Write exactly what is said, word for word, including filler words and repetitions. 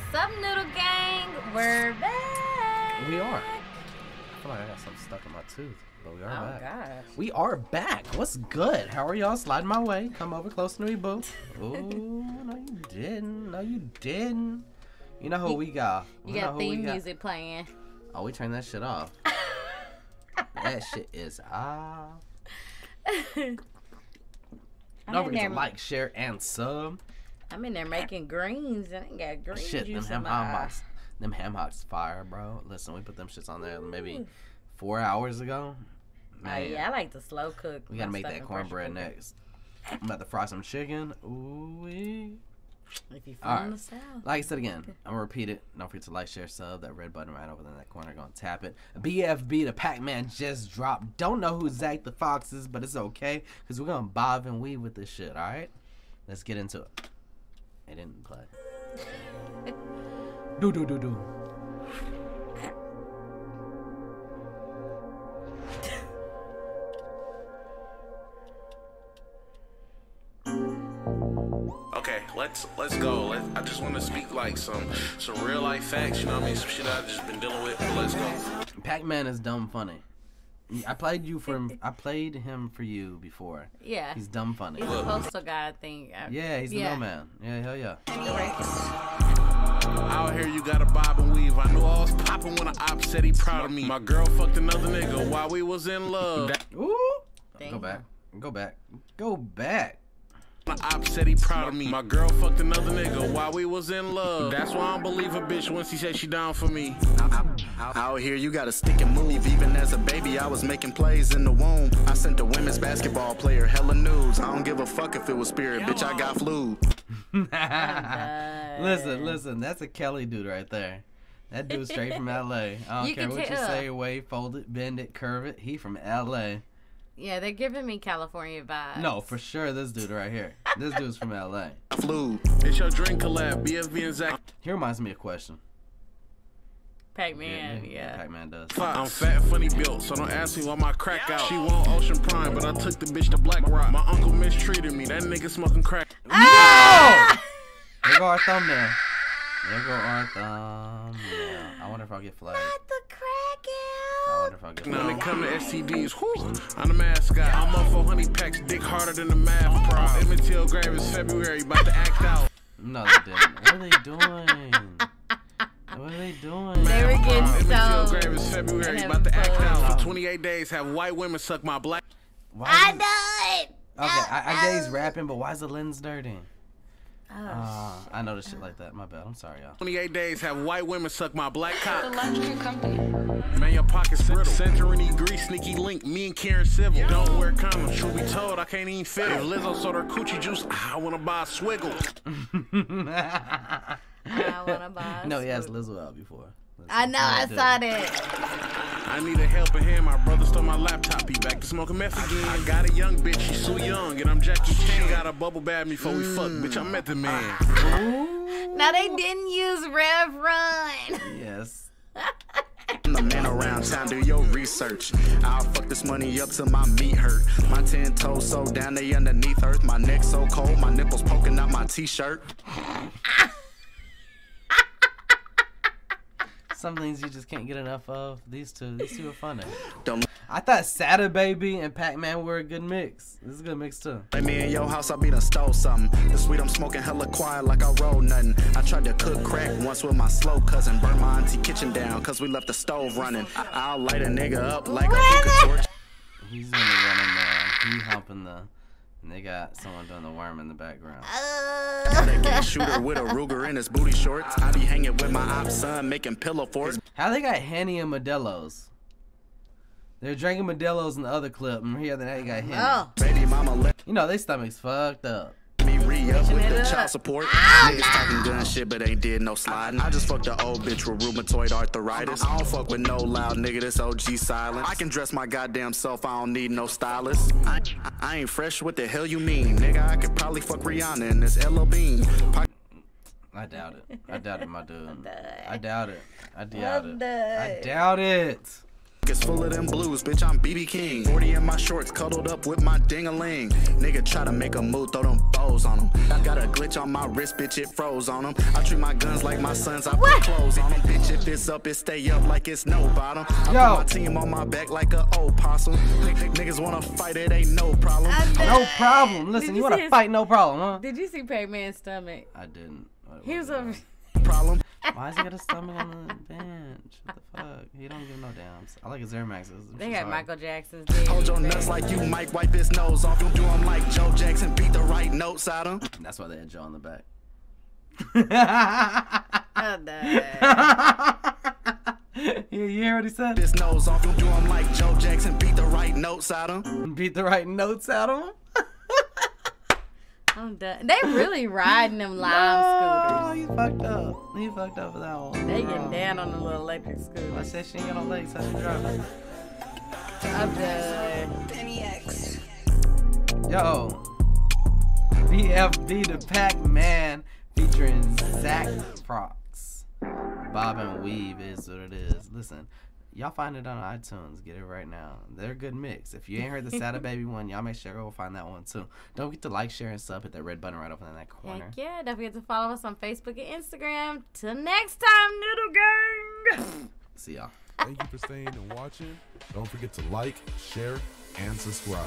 What's up, Noodle Gang? We're back. We are. I feel like I got something stuck in my tooth, but we are oh, back. Oh, gosh. We are back. What's good? How are y'all? Slide my way. Come over close to me, boo. Ooh, no, you didn't. No, you didn't. You know who you, we got. You we got know who theme we got. music playing. Oh, we turned that shit off. That shit is off. Don't forget to like, share, and sub. I'm in there making greens. I ain't got green shit, juice them ham hocks, them ham hocks fire, bro. Listen, we put them shits on there maybe four hours ago. Man, oh, yeah, I like to slow cook. We gotta make that cornbread next. I'm about to fry some chicken. Ooh-wee. If you feel right. the sound. Like I said again, I'm gonna repeat it. Don't forget to like, share, sub. That red button right over there in that corner. Gonna tap it. B F B Da Packman just dropped. Don't know who Zach the Fox is, but it's okay because we're gonna bob and weave with this shit. All right, let's get into it. It didn't play. Do do do do. Okay, let's let's go. Let, I just want to speak like some some real life facts. You know what I mean? Some shit I've just been dealing with. But let's go. Pac-Man is dumb funny. I played you for him. I played him for you before. Yeah. He's dumb funny. He's a postal guy, I think. I, yeah, he's yeah. the mailman. Yeah, hell yeah. Out here, you gotta bob and weave. I knew I was popping when an op said he proud of me. My girl fucked another nigga while we was in love. Ooh. Dang. Go back. Go back. Go back. My op said he proud of me. My girl fucked another nigga while we was in love. That's why I don't believe a bitch when she said she down for me. Out here, you gotta stick and move. Even as a baby, I was making plays in the womb. I sent a women's basketball player hella nudes. I don't give a fuck if it was Spirit, bitch. I got flu. Listen, listen, that's a Kelly dude right there. That dude straight from L A. I don't care what you say, wave, fold it, bend it, curve it. He from L A. Yeah, they're giving me California vibes. No, for sure, this dude right here. This dude's from L A. Flu. It's your drink collab. B F B and Zack. He reminds me of Question. Pac-Man, yeah. yeah. Pac-Man does. I'm fat, funny built, so don't ask me why my crack out. She want Ocean Prime, but I took the bitch to Black Rock. My uncle mistreated me. That nigga smoking crack. Ah! No! There go our thumbnail. There go our thumbnail. I wonder if I'll get flagged. Not the crack out. I wonder if I'll get flagged. When it come to S T Ds, whew, I'm the mascot. I'm up for honey packs, dick harder than the math prop. Emmett Till grave is February, about to act out. No, they didn't. What are they doing? What are they doing? They were getting so. Emmett Till grave is February, about to act out. For twenty-eight days, have white women suck my black. I know it. Okay, I, I get he's rapping, but why is the lens dirty? Oh, uh, I noticed shit like that. My bad. I'm sorry, y'all. twenty-eight days have white women suck my black cock. Man, your pocket's brittle. Santorini, Greece, sneaky link. Me and Karen Civil. Yeah. Don't wear condoms. Truth be told, I can't even fit. If Lizzo sold her coochie juice, I want to buy a swiggle. I want to buy a No, he asked Lizzo out before. That's I know. I, I saw that. I need a helping hand. My brother stole my laptop. He back to smoking meth again. I got a young bitch. She's so young, and I'm Jackie Chan. Got a bubble bag before mm. we fuck, bitch. I'm Method Man. Ooh. Now they didn't use Rev Run. Yes. I'm the man around town. Do your research. I'll fuck this money up till my meat hurt. My ten toes so down they underneath earth. My neck so cold. My nipples poking out my t-shirt. Some things you just can't get enough of. These two, these two are funny. I thought Sada Baby and Pac-Man were a good mix. This is a good mix too. Let me in your house, I be done stole something. This weed I'm smoking hella quiet like I roll nothing. I tried to cook crack once with my slow cousin. Burned my auntie kitchen down cause we left the stove running. I I'll light a nigga up like a hookah torch. He's gonna running there. He humping the. And they got someone doing the worm in the background. Got a shooter with a Ruger in his booty shorts. I be hanging with my op son making pillow forts. How they got Henny and Modelo's? They're drinking Modelo's in the other clip, and here the night got Henny. Oh. Baby mama, you know they stomachs fucked up. Me re-up with the child support. Oh, niggas no. talking gun shit, but ain't did no sliding. I just fucked the old bitch with rheumatoid arthritis. I don't fuck with no loud nigga, this O G silence. I can dress my goddamn self, I don't need no stylist. I, I ain't fresh, what the hell you mean? Nigga, I could probably fuck Rihanna in this L L Bean. P I doubt it. I doubt it, my dude. I doubt it. I doubt it. I doubt it. It's full of them blues, bitch, I'm B B King. forty in my shorts, cuddled up with my ding-a-ling. Nigga try to make a move, throw them bows on him. Got a glitch on my wrist, bitch, it froze on them. I treat my guns like my sons, I put clothes on them. Bitch, if it's up, it stay up like it's no bottom. I Yo. put my team on my back like an old possum. Niggas wanna fight, it ain't no problem. No problem. Listen, you, you wanna fight, no problem, huh? Did you see Pac-Man's stomach? I didn't. He was a... problem. Why is he got a stomach on the bench? What the fuck? He don't give no downs. I like his Air Maxes. They got Michael Jackson's dick. Hold your nuts like you might wipe his nose off. You do him like Joe Jackson, beat the right notes out of him. That's why they had Joe on the back. You hear what he said? This nose off. You do him like Joe Jackson, beat the right notes out of him. Beat the right notes out of him? I'm done. They really riding them Lime no, scooters. Oh, you fucked up. You fucked up for that one. They getting down on the little electric scooters. I said she ain't got no legs. How she driving? I'm done. Penny X. Yo. B F B Da Packman featuring Zack Fox. Bob and Weave is what it is. Listen. Y'all find it on iTunes. Get it right now. They're a good mix. If you ain't heard the Sada Baby one, y'all make sure go find that one too. Don't forget to like, share, and sub. Hit that red button right over in that corner. Heck yeah. Don't forget to follow us on Facebook and Instagram. Till next time, Noodle Gang. See y'all. Thank you for staying and watching. Don't forget to like, share, and subscribe.